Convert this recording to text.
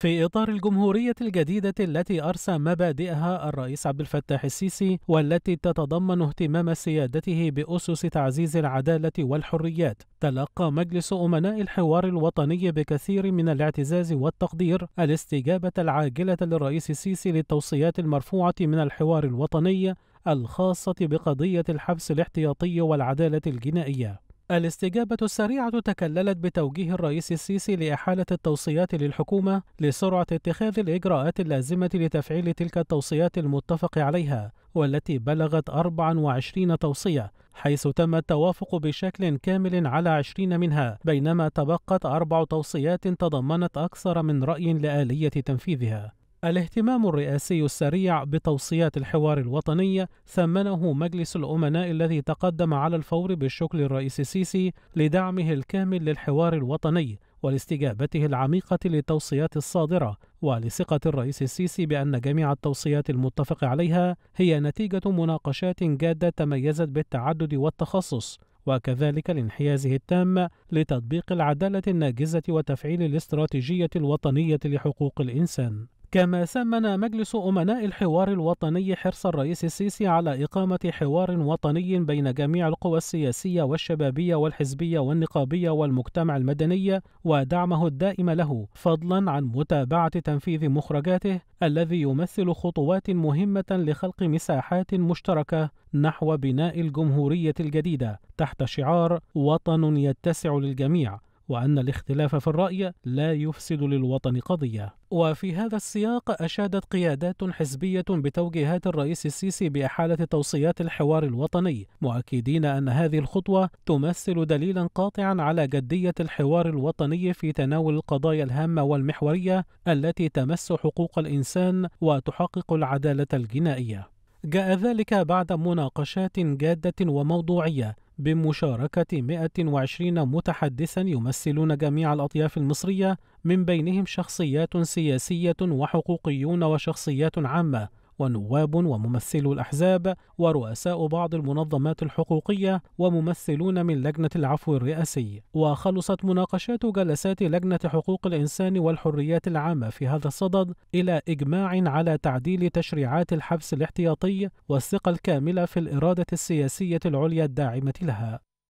في إطار الجمهورية الجديدة التي أرسى مبادئها الرئيس عبد الفتاح السيسي، والتي تتضمن اهتمام سيادته بأسس تعزيز العدالة والحريات، تلقى مجلس أمناء الحوار الوطني بكثير من الاعتزاز والتقدير الاستجابة العاجلة للرئيس السيسي للتوصيات المرفوعة من الحوار الوطني الخاصة بقضية الحبس الاحتياطي والعدالة الجنائية. الاستجابة السريعة تكللت بتوجيه الرئيس السيسي لإحالة التوصيات للحكومة لسرعة اتخاذ الإجراءات اللازمة لتفعيل تلك التوصيات المتفق عليها، والتي بلغت 24 توصية، حيث تم التوافق بشكل كامل على 20 منها، بينما تبقت 4 توصيات تضمنت أكثر من رأي لآلية تنفيذها. الاهتمام الرئاسي السريع بتوصيات الحوار الوطني ثمنه مجلس الأمناء الذي تقدم على الفور بالشكر للرئيس السيسي لدعمه الكامل للحوار الوطني ولاستجابته العميقة للتوصيات الصادرة، ولثقة الرئيس السيسي بأن جميع التوصيات المتفق عليها هي نتيجة مناقشات جادة تميزت بالتعدد والتخصص، وكذلك لانحيازه التام لتطبيق العدالة الناجزة وتفعيل الاستراتيجية الوطنية لحقوق الإنسان. كما ثمن مجلس أمناء الحوار الوطني حرص الرئيس السيسي على إقامة حوار وطني بين جميع القوى السياسية والشبابية والحزبية والنقابية والمجتمع المدني، ودعمه الدائم له، فضلا عن متابعة تنفيذ مخرجاته الذي يمثل خطوات مهمة لخلق مساحات مشتركة نحو بناء الجمهورية الجديدة تحت شعار وطن يتسع للجميع، وأن الاختلاف في الرأي لا يفسد للوطن قضية. وفي هذا السياق أشادت قيادات حزبية بتوجيهات الرئيس السيسي بإحالة توصيات الحوار الوطني، مؤكدين أن هذه الخطوة تمثل دليلا قاطعا على جدية الحوار الوطني في تناول القضايا الهامة والمحورية التي تمس حقوق الإنسان وتحقق العدالة الجنائية. جاء ذلك بعد مناقشات جادة وموضوعية بمشاركة 120 متحدثا يمثلون جميع الأطياف المصرية، من بينهم شخصيات سياسية وحقوقيون وشخصيات عامة ونواب وممثلو الأحزاب ورؤساء بعض المنظمات الحقوقية وممثلون من لجنة العفو الرئاسي. وخلصت مناقشات جلسات لجنة حقوق الإنسان والحريات العامة في هذا الصدد إلى إجماع على تعديل تشريعات الحبس الاحتياطي والثقة الكاملة في الإرادة السياسية العليا الداعمة لها.